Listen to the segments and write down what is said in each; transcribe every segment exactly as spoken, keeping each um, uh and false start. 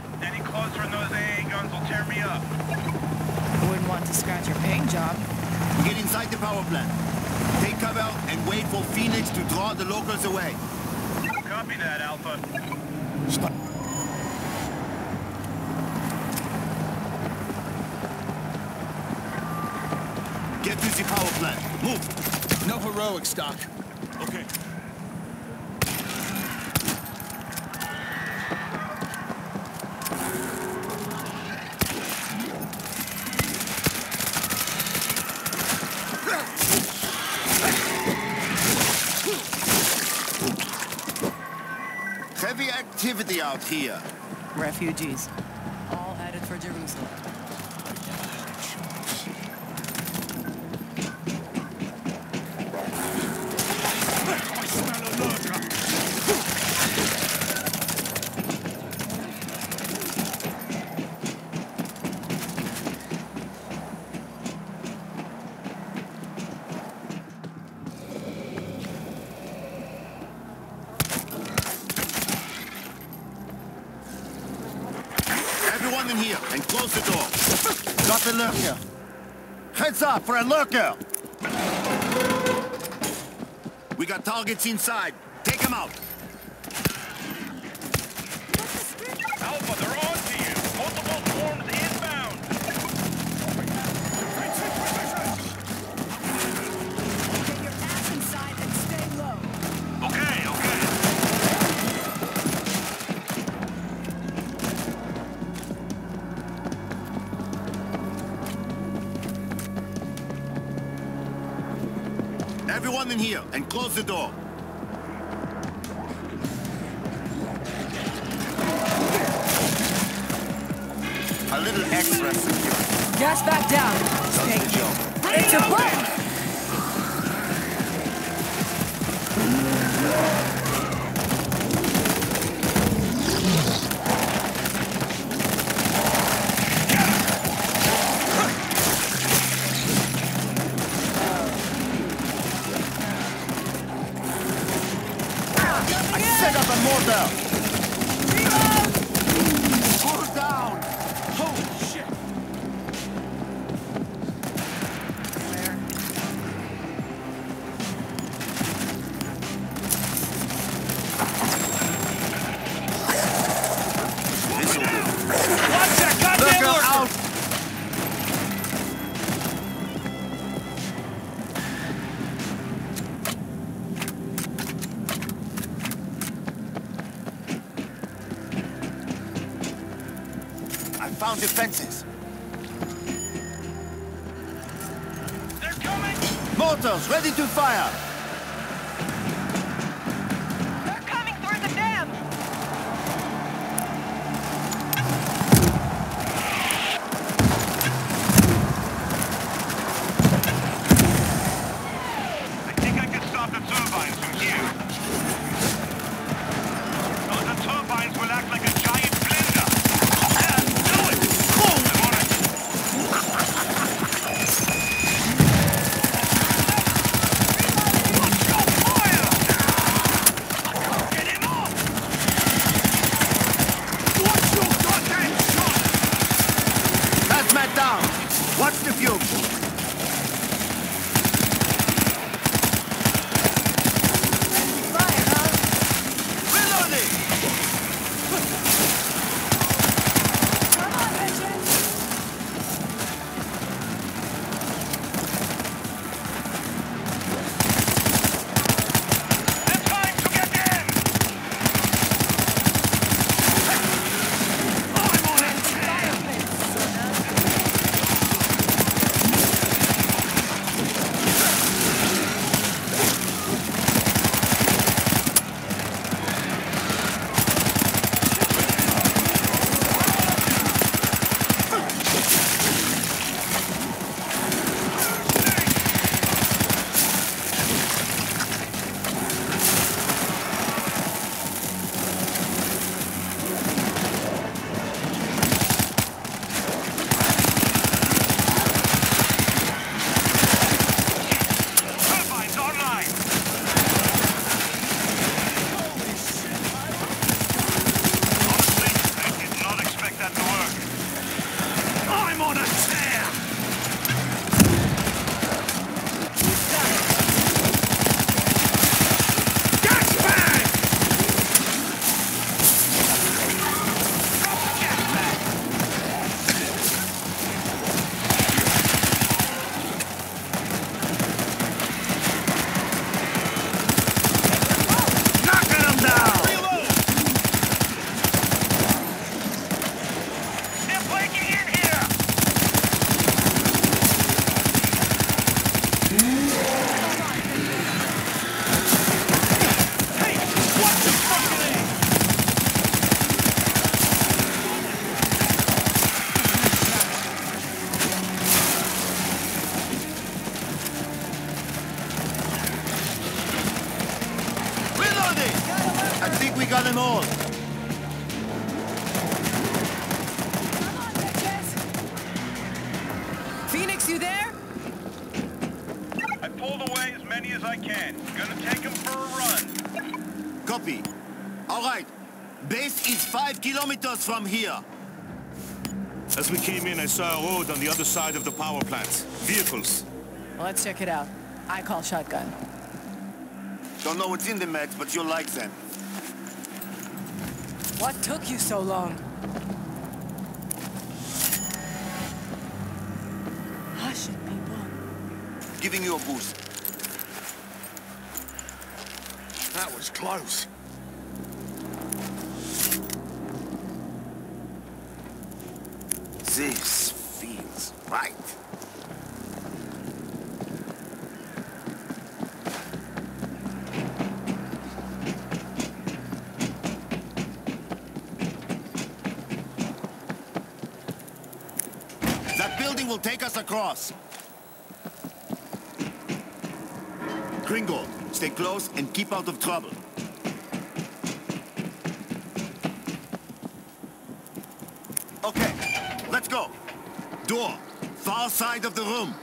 good. Any closer and those A A guns will tear me up. I wouldn't want to scratch your paint job. Get inside the power plant. Take cover and wait for Phoenix to draw the locals away. Copy that, Alpha. Stop. Get to the power plant. Move. No heroics, Doc. Okay. Heavy activity out here. Refugees. All headed for Jerusalem. Everyone in here, and close the door. Got the lurker. Heads up for a lurker! We got targets inside. Take them out. Alpha, they're on to you. Multiple swarms inbound. Get your ass inside and stay low. Okay, okay. Everyone in here, and close the door. A little extra security. Gas back down. Stay chill. It's a plan! Set up a mortar! Hold down! Holy shit! Watch that goddamn lurker out! Found defenses. They're coming! Mortars ready to fire! They're coming through the dam! I think I can stop the turbines from here. Those turbines will act like a giant blender. Come on. I can. Gonna take them for a run. Copy. All right. Base is five kilometers from here. As we came in, I saw a road on the other side of the power plant. Vehicles. Well, let's check it out. I call shotgun. Don't know what's in the mech, but you'll like them. What took you so long? Hush it, people. Giving you a boost. That was close. This feels right. That building will take us across. Kringle, stay close and keep out of trouble. Go. Door. Far side of the room.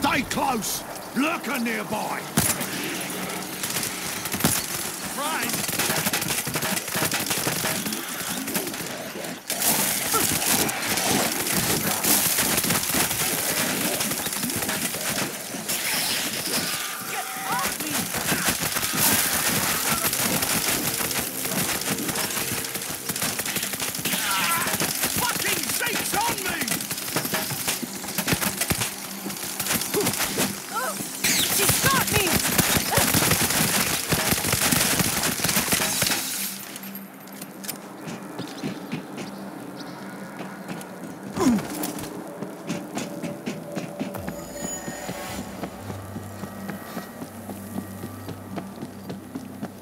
Stay close! Lurker nearby! Right!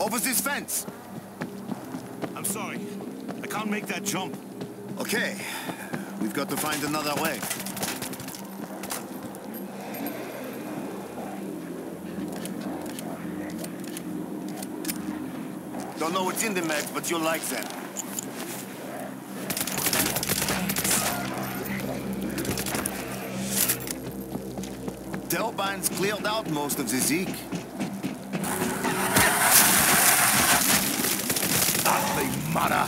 Over this fence. I'm sorry. I can't make that jump. Okay. We've got to find another way. Don't know what's in the mech, but you'll like that. Tailbine's cleared out most of the Zeke. Ugly mudder!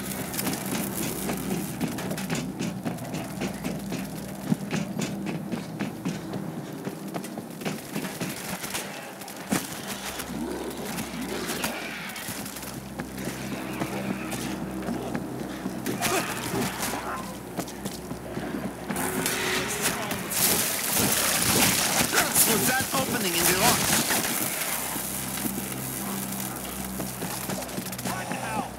Was that opening in the rock? What the hell?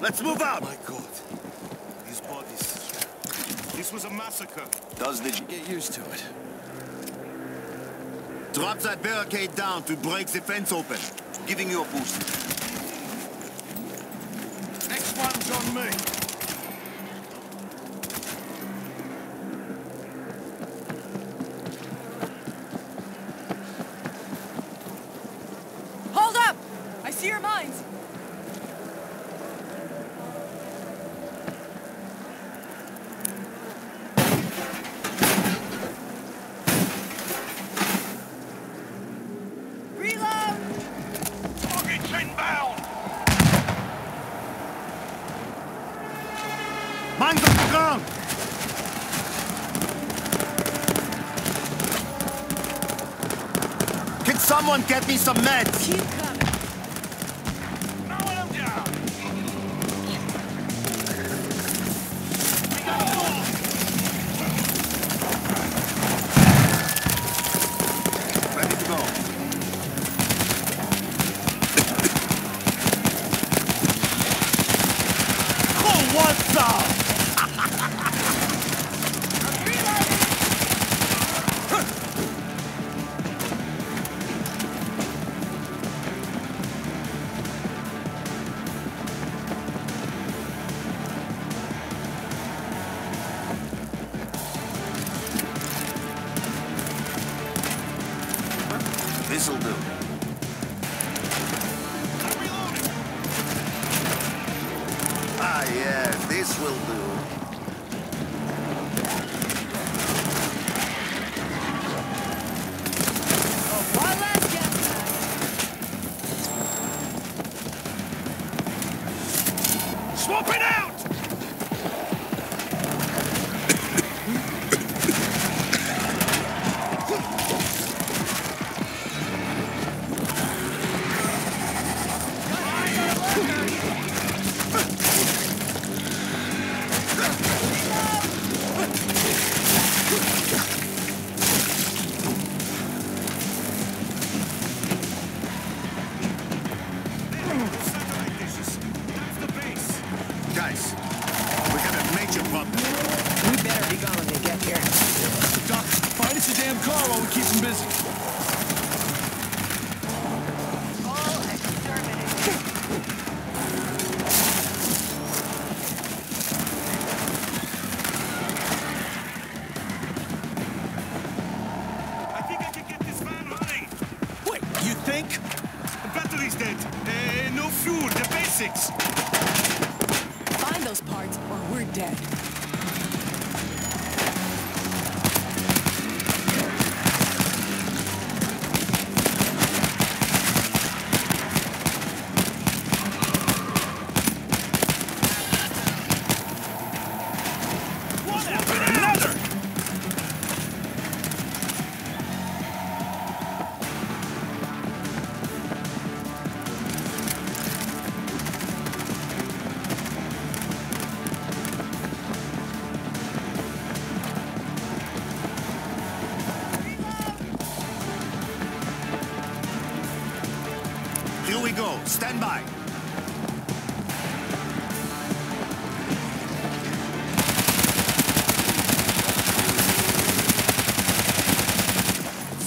Let's move out! Oh my God. These bodies. This was a massacre. Does the... Get used to it. Drop that barricade down to break the fence open. Giving you a boost. Next one's on me. Hold up! I see your mines. Someone get me some meds! Keep coming! Now I'm down! We got more! Ready to go. Oh, what's up? This'll do. Ah, yeah, this will do. Swap it out! Guys, we got a major problem. We better be gone when we get here. Doc, find us a damn car while we keep them busy. All exterminated. I think I can get this van running. Wait, you think? The battery's dead. Uh, no fuel, the basics. Those parts, or we're dead. Here we go. Stand by.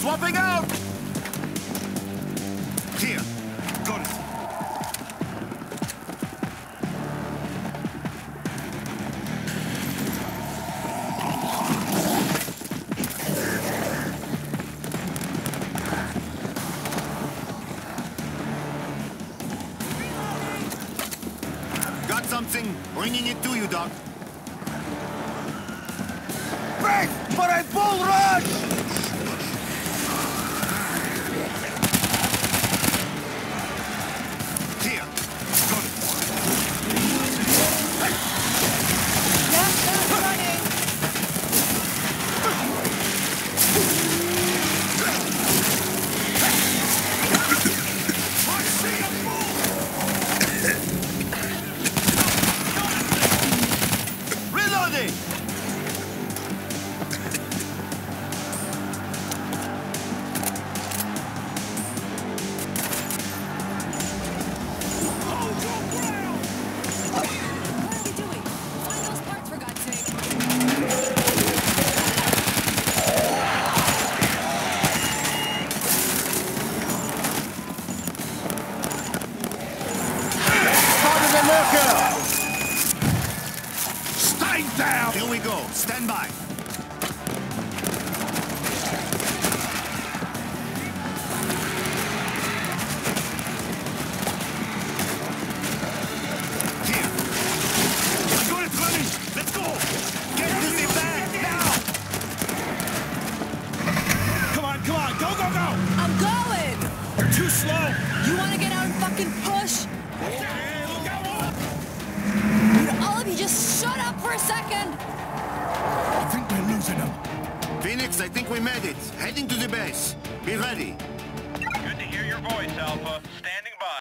Swapping out! Here. Got it. Something bringing it to you, Doc. Break for a bull rush! Here, got it. Welcome! Stay down! Here we go. Stand by. Phoenix, I think we made it. Heading to the base. Be ready. Good to hear your voice, Alpha. Standing by.